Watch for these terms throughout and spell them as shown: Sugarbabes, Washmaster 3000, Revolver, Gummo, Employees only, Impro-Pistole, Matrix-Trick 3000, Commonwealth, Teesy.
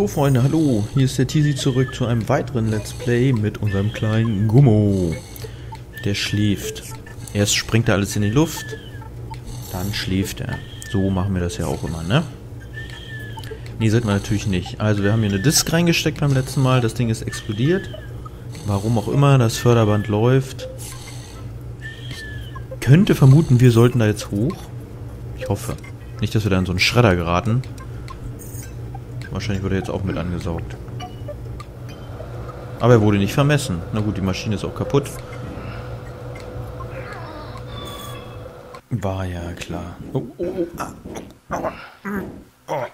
So Freunde, hallo, hier ist der Teesy zurück zu einem weiteren Let's Play mit unserem kleinen Gummo. Der schläft. Erst springt er alles in die Luft, dann schläft er. So machen wir das ja auch immer, ne? Ne, sollten wir natürlich nicht. Also wir haben hier eine Disk reingesteckt beim letzten Mal, das Ding ist explodiert. Warum auch immer, das Förderband läuft. Ich könnte vermuten, wir sollten da jetzt hoch. Ich hoffe. Nicht, dass wir da in so einen Schredder geraten. Wahrscheinlich wurde er jetzt auch mit angesaugt. Aber er wurde nicht vermessen. Na gut, die Maschine ist auch kaputt. War ja klar. Oh, oh, oh.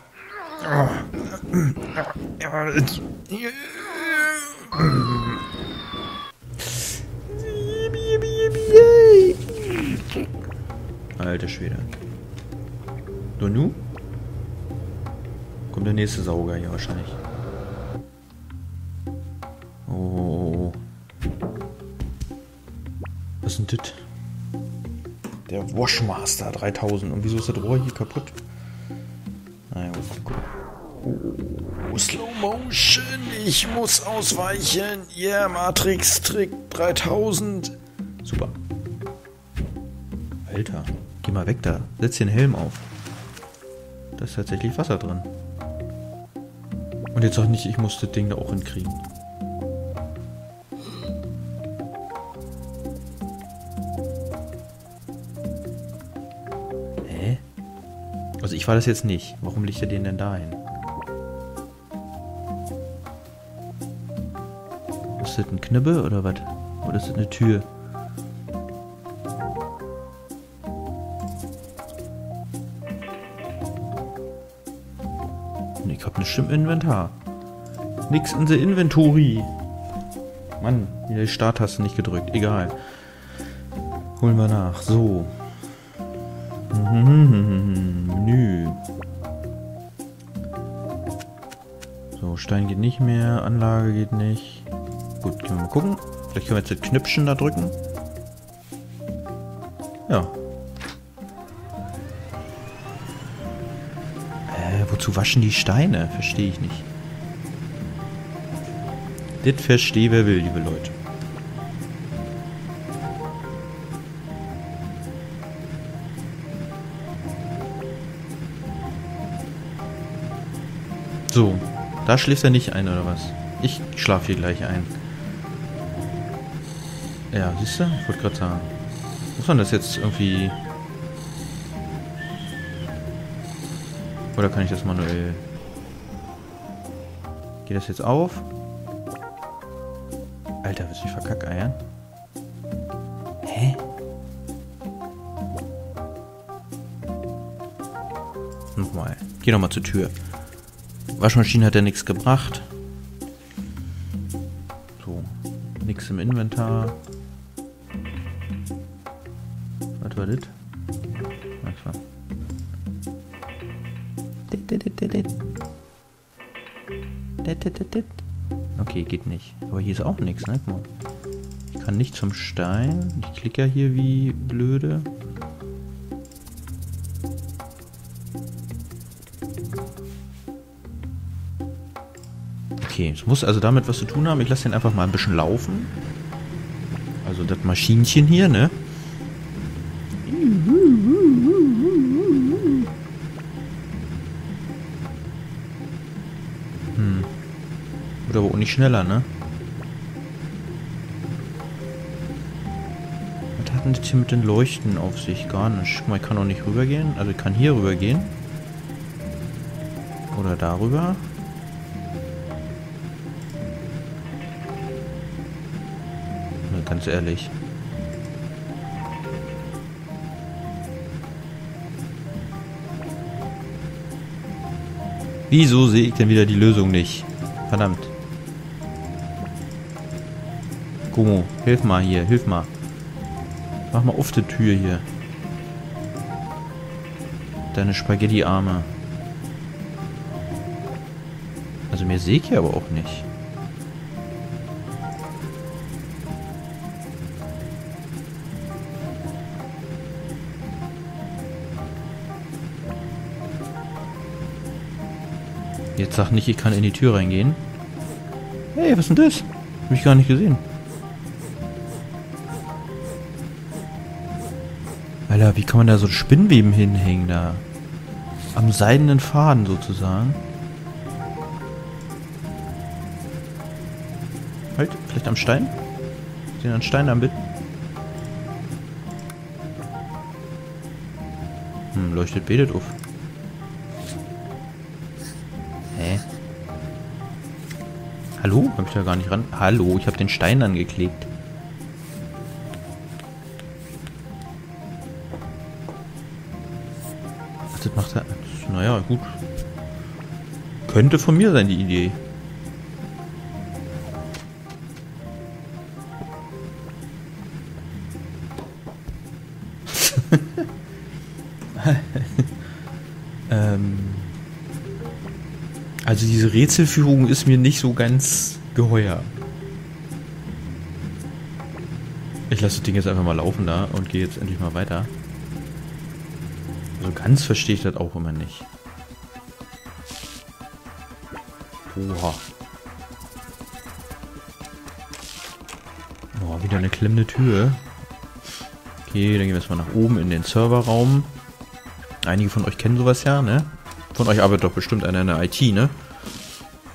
Alter Schwede. Und nun? Kommt der nächste Sauger hier wahrscheinlich. Oh, oh, oh. Was ist denn das? Der Washmaster 3000. Und wieso ist das Rohr hier kaputt? Naja, gut. Oh, Slow Motion. Ich muss ausweichen. Yeah, Matrix-Trick 3000. Super. Alter, geh mal weg da. Setz den Helm auf. Da ist tatsächlich Wasser drin. Und jetzt sag nicht, ich muss das Ding da auch hinkriegen. Hä? Also ich war das jetzt nicht. Warum legt er den denn da hin? Ist das ein Knibbel oder was? Oder ist das eine Tür? Ich hab nichts im Inventar. Nix in der Inventory. Mann, die Starttaste nicht gedrückt. Egal. Holen wir nach. So. Menü. So, Stein geht nicht mehr. Anlage geht nicht. Gut, können wir mal gucken. Vielleicht können wir jetzt das Knöpfchen da drücken. Ja. Wozu waschen die Steine? Verstehe ich nicht. Das verstehe wer will, liebe Leute. So, da schläft er nicht ein, oder was? Ich schlafe hier gleich ein. Ja, siehst du? Ich wollte gerade sagen. Muss man das jetzt irgendwie... Oder kann ich das manuell... Geht das jetzt auf? Alter, willst du mich verkackeiern? Hä? Nochmal. Geh nochmal zur Tür. Waschmaschine hat ja nichts gebracht. So. Nix im Inventar. Was war das? Was war das? Okay, geht nicht. Aber hier ist auch nichts, ne? Ich kann nicht zum Stein. Ich klicke ja hier wie blöde. Okay, es muss also damit was zu tun haben. Ich lasse den einfach mal ein bisschen laufen. Also das Maschinchen hier, ne? Wird aber auch nicht schneller, ne? Was hat denn das hier mit den Leuchten auf sich? Gar nicht. Guck mal, ich kann auch nicht rübergehen. Also ich kann hier rübergehen. Oder darüber. Na, ganz ehrlich. Wieso sehe ich denn wieder die Lösung nicht? Verdammt. Gummo, hilf mal hier, hilf mal. Mach mal auf die Tür hier. Deine Spaghetti-Arme. Also mehr sehe ich hier aber auch nicht. Jetzt sag nicht, ich kann in die Tür reingehen. Hey, was ist denn das? Hab ich gar nicht gesehen. Alter, wie kann man da so Spinnweben hinhängen da? Am seidenen Faden sozusagen. Halt, vielleicht am Stein? Den an Stein am Bit. Hm, leuchtet betet auf. Hä? Hallo? Hab ich da gar nicht ran? Hallo, ich habe den Stein angeklebt. Ach, das macht er... Naja, gut. Könnte von mir sein, die Idee. Also diese Rätselführung ist mir nicht so ganz geheuer. Ich lasse das Ding jetzt einfach mal laufen da und gehe jetzt endlich mal weiter. Also ganz verstehe ich das auch immer nicht. Oha. Oh, wieder eine klemmende Tür. Okay, dann gehen wir jetzt mal nach oben in den Serverraum. Einige von euch kennen sowas ja, ne? Von euch arbeitet doch bestimmt einer in der IT, ne?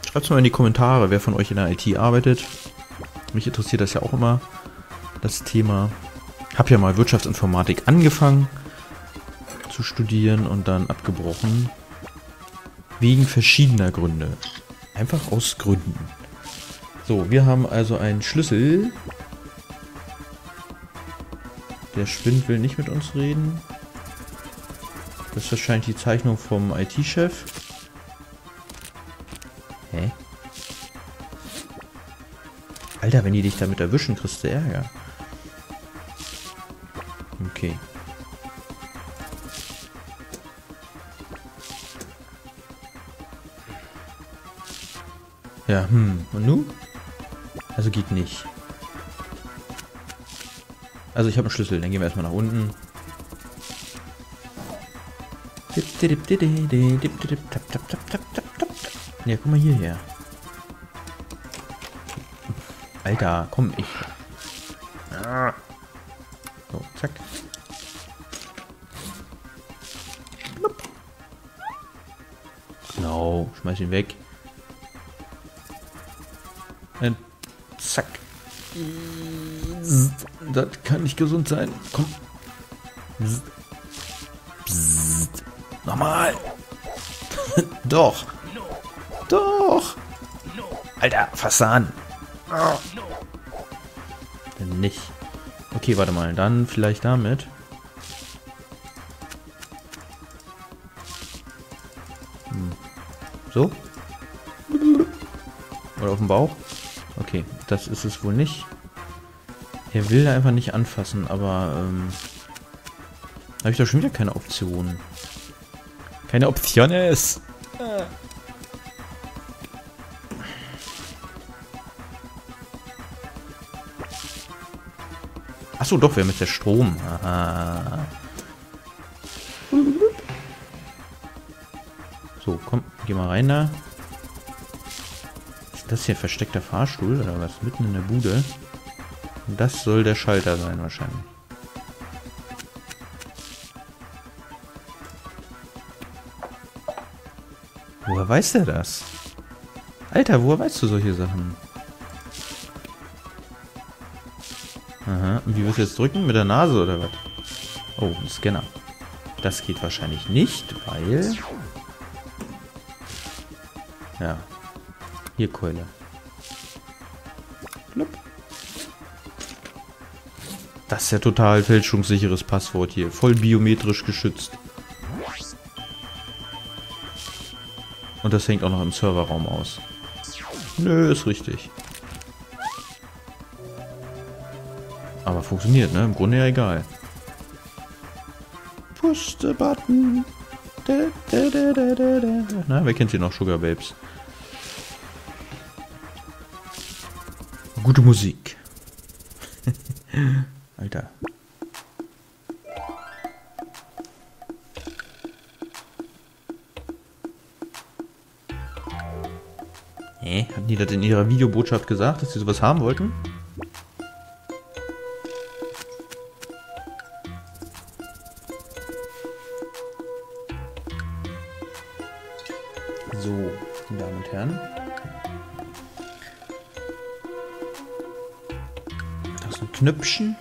Schreibt es mal in die Kommentare, wer von euch in der IT arbeitet. Mich interessiert das ja auch immer, das Thema. Hab ja mal Wirtschaftsinformatik angefangen zu studieren und dann abgebrochen. Wegen verschiedener Gründe. Einfach aus Gründen. So, wir haben also einen Schlüssel. Der Spind will nicht mit uns reden. Das ist wahrscheinlich die Zeichnung vom IT-Chef. Hä? Alter, wenn die dich damit erwischen, kriegst du Ärger. Okay. Ja, Und nun? Also geht nicht. Also ich habe einen Schlüssel, dann gehen wir erstmal nach unten. Ja, guck mal hierher. Alter, komm ich. So, zack. Genau, schmeiß ihn weg. Und zack. Das kann nicht gesund sein. Komm. Nochmal! Doch! Doch! Alter, fass an! Dann nicht. Okay, warte mal. Dann vielleicht damit. So? Oder auf dem Bauch? Okay, das ist es wohl nicht. Er will da einfach nicht anfassen, aber... habe ich da schon wieder keine Optionen. Keine Option ist. Achso, doch, wir haben jetzt der Strom. Aha. So, komm, geh mal rein da. Ist das hier ein versteckter Fahrstuhl oder was? Mitten in der Bude. Und das soll der Schalter sein wahrscheinlich. Woher weiß der das? Alter, woher weißt du solche Sachen? Aha, und wie willst du jetzt drücken? Mit der Nase oder was? Oh, ein Scanner. Das geht wahrscheinlich nicht, weil... Ja. Hier, Keule. Klopp. Das ist ja total fälschungssicheres Passwort hier. Voll biometrisch geschützt. Und das hängt auch noch im Serverraum aus. Nö, ist richtig. Aber funktioniert, ne? Im Grunde ja egal. Push the button. Na, wer kennt hier noch Sugarbabes? Gute Musik. Alter. Nee, haben die das in ihrer Videobotschaft gesagt, dass sie sowas haben wollten? So, meine Damen und Herren. Da ist ein Knöpfchen.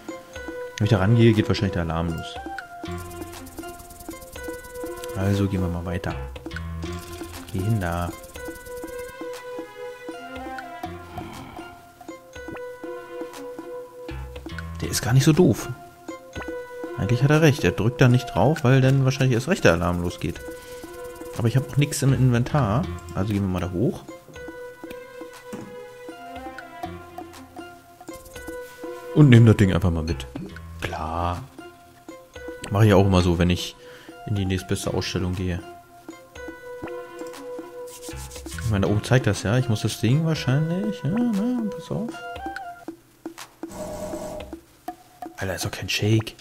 Wenn ich da rangehe, geht wahrscheinlich der Alarm los. Also gehen wir mal weiter. Geh hin da. Der ist gar nicht so doof. Eigentlich hat er recht. Er drückt da nicht drauf, weil dann wahrscheinlich erst recht der Alarm losgeht. Aber ich habe auch nichts im Inventar. Also gehen wir mal da hoch. Und nehmen das Ding einfach mal mit. Klar. Mache ich auch immer so, wenn ich in die nächstbeste Ausstellung gehe. Ich meine, da oben zeigt das ja. Ich muss das Ding wahrscheinlich... Ja, na, pass auf. Alter, ist doch kein Shake.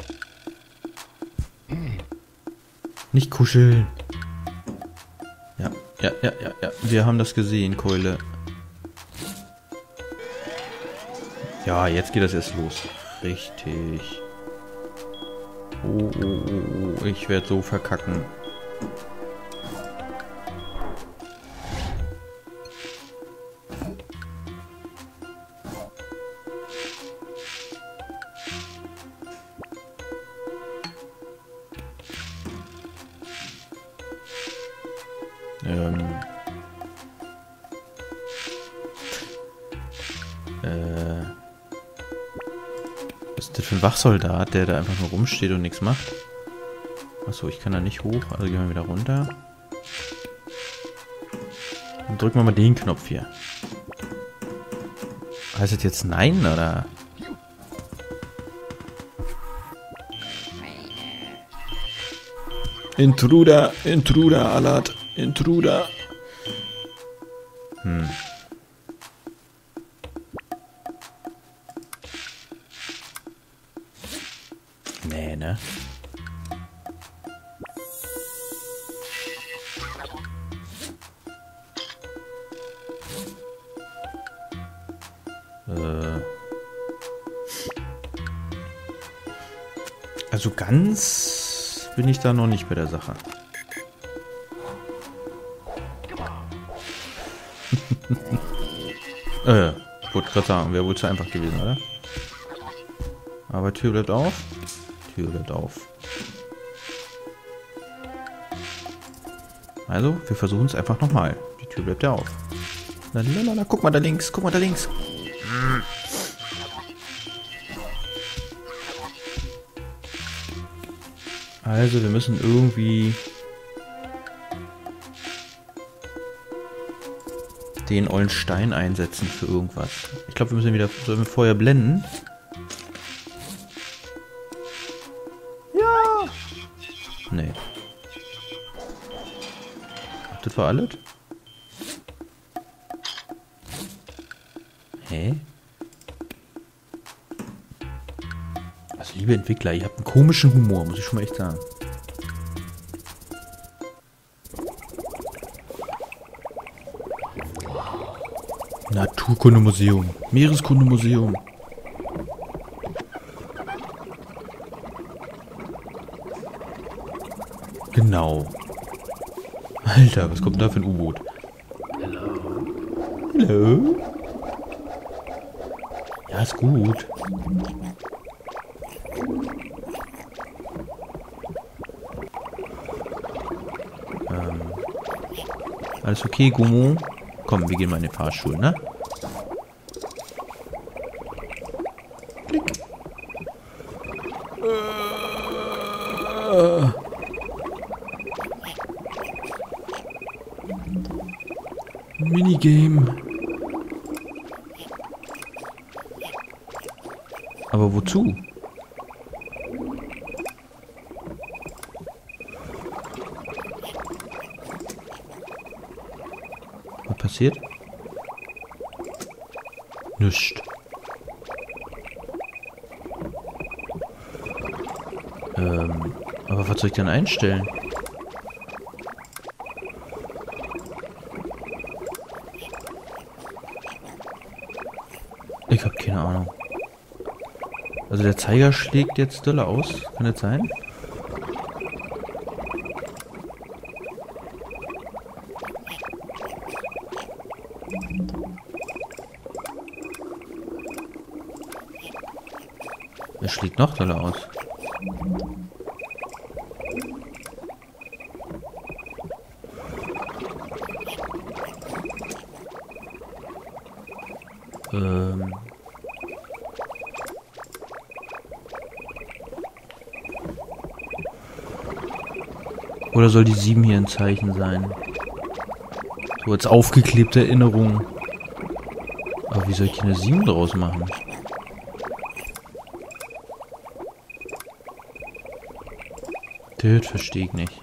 Nicht kuscheln. Ja. Wir haben das gesehen, Keule. Ja, jetzt geht das erst los. Richtig. Oh. Ich werde so verkacken. Was ist das für ein Wachsoldat, der da einfach nur rumsteht und nichts macht? Achso, ich kann da nicht hoch, also gehen wir wieder runter. Und drücken wir mal den Knopf hier. Heißt das jetzt nein, oder? Intruder, Intruder, Alert, Intruder. Nee, ne? Also ganz bin ich da noch nicht bei der Sache. Wollte gerade sagen, wäre wohl zu einfach gewesen, oder? Aber Tür bleibt auf. Also, wir versuchen es einfach nochmal. Die Tür bleibt ja auf. Lalalala, guck mal da links, Also, wir müssen irgendwie den ollen Stein einsetzen für irgendwas. Ich glaube, wir müssen wieder Feuer blenden. Nee. Ach, das war alles? Hä? Also, liebe Entwickler, ihr habt einen komischen Humor, muss ich schon mal echt sagen. Naturkundemuseum, Meereskundemuseum. Genau. Alter, was kommt denn da für ein U-Boot? Hallo? Ja, ist gut. Alles okay, Gummo? Komm, wir gehen mal in den Fahrstuhl, ne? Klick. Minigame. Aber wozu? Was passiert? Nichts. Aber was soll ich denn einstellen? Ich habe keine Ahnung. Also der Zeiger schlägt jetzt doll aus. Kann das sein? Er schlägt noch doll aus. Oder soll die 7 hier ein Zeichen sein? So als aufgeklebte Erinnerung. Aber wie soll ich eine 7 draus machen? Das verstehe ich nicht.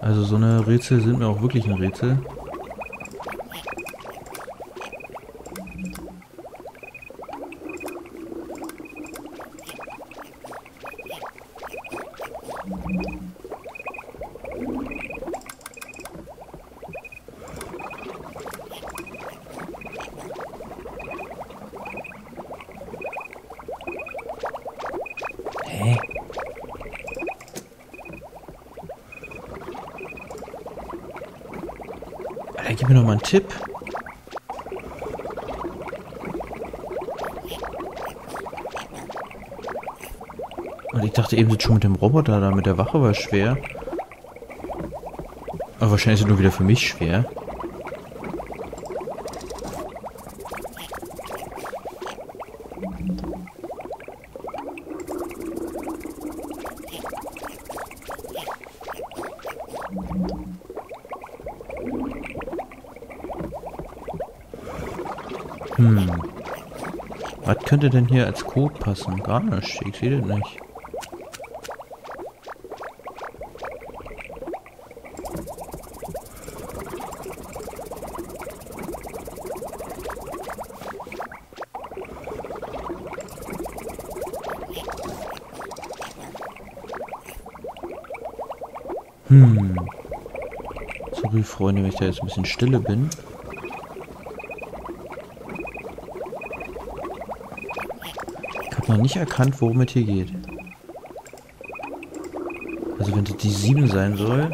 Also so eine Rätsel sind mir auch wirklich ein Rätsel. Gib mir noch mal einen Tipp. Und ich dachte eben, das schon mit dem Roboter da, mit der Wache war schwer. Aber wahrscheinlich ist es nur wieder für mich schwer. Was könnte denn hier als Code passen? Gar nicht. Ich sehe das nicht. Sorry, Freunde, wenn ich da jetzt ein bisschen stille bin. Noch nicht erkannt, worum es hier geht. Also wenn das die 7 sein soll...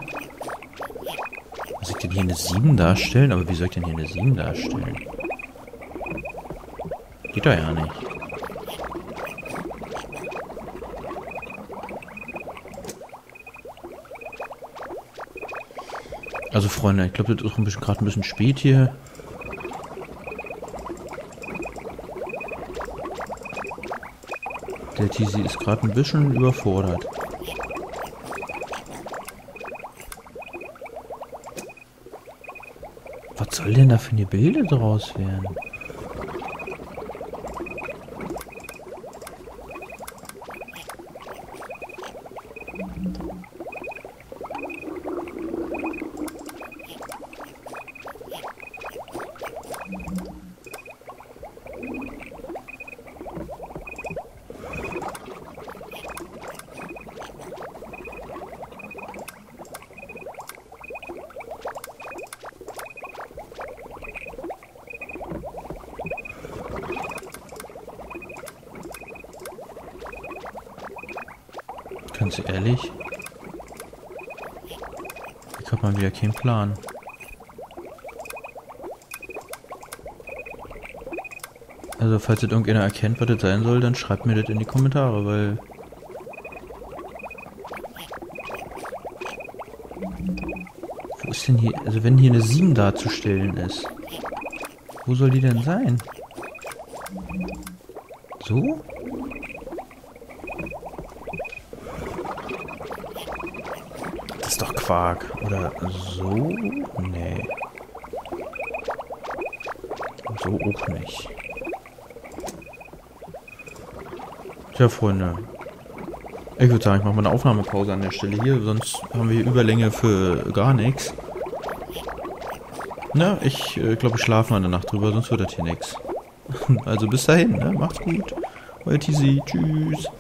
Was soll ich denn hier eine 7 darstellen? Aber wie soll ich denn hier eine 7 darstellen? Geht doch ja nicht. Also Freunde, ich glaube, das ist gerade ein bisschen spät hier. Der Teesy ist gerade ein bisschen überfordert. Was soll denn da für eine Bilder draus werden? Ganz ehrlich, ich habe mal wieder keinen Plan. Also falls das irgendeiner erkennt, was das sein soll, dann schreibt mir das in die Kommentare, weil... Wo ist denn hier... Also wenn hier eine 7 darzustellen ist, wo soll die denn sein? So? Quark oder so? Nee. So auch nicht. Tja, Freunde. Ich würde sagen, ich mache mal eine Aufnahmepause an der Stelle hier, sonst haben wir hier Überlänge für gar nichts. Na, ich glaube, ich schlafe mal in der Nacht drüber, sonst wird das hier nichts. Also bis dahin, ne? Macht's gut. Euer Teesy. Tschüss.